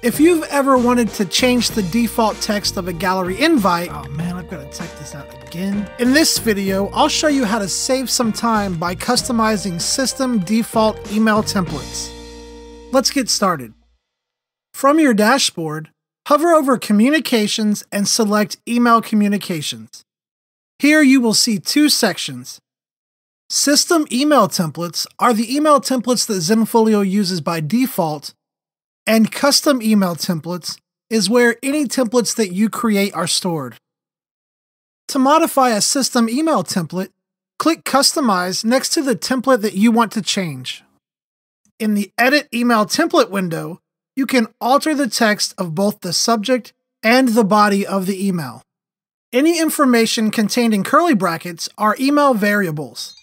If you've ever wanted to change the default text of a gallery invite, oh man, I've got to check this out again. In this video, I'll show you how to save some time by customizing system default email templates. Let's get started. From your dashboard, hover over Communications and select Email Communications. Here you will see two sections. System email templates are the email templates that Zenfolio uses by default, and custom email templates is where any templates that you create are stored. To modify a system email template, click Customize next to the template that you want to change. In the Edit Email Template window, you can alter the text of both the subject and the body of the email. Any information contained in curly brackets are email variables.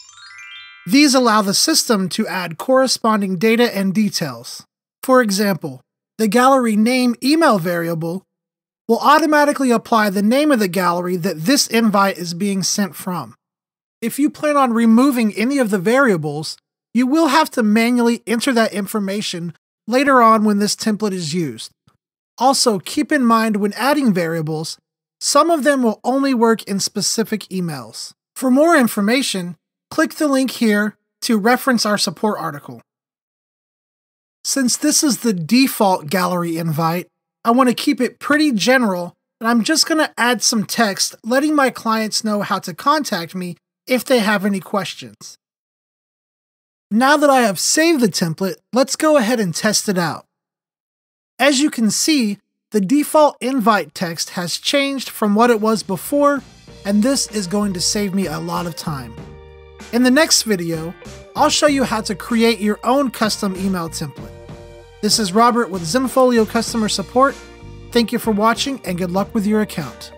These allow the system to add corresponding data and details. For example, the gallery name email variable will automatically apply the name of the gallery that this invite is being sent from. If you plan on removing any of the variables, you will have to manually enter that information later on when this template is used. Also, keep in mind when adding variables, some of them will only work in specific emails. For more information, click the link here to reference our support article. Since this is the default gallery invite, I want to keep it pretty general, and I'm just going to add some text letting my clients know how to contact me if they have any questions. Now that I have saved the template, let's go ahead and test it out. As you can see, the default invite text has changed from what it was before, and this is going to save me a lot of time. In the next video, I'll show you how to create your own custom email template. This is Robert with Zenfolio Customer Support. Thank you for watching and good luck with your account.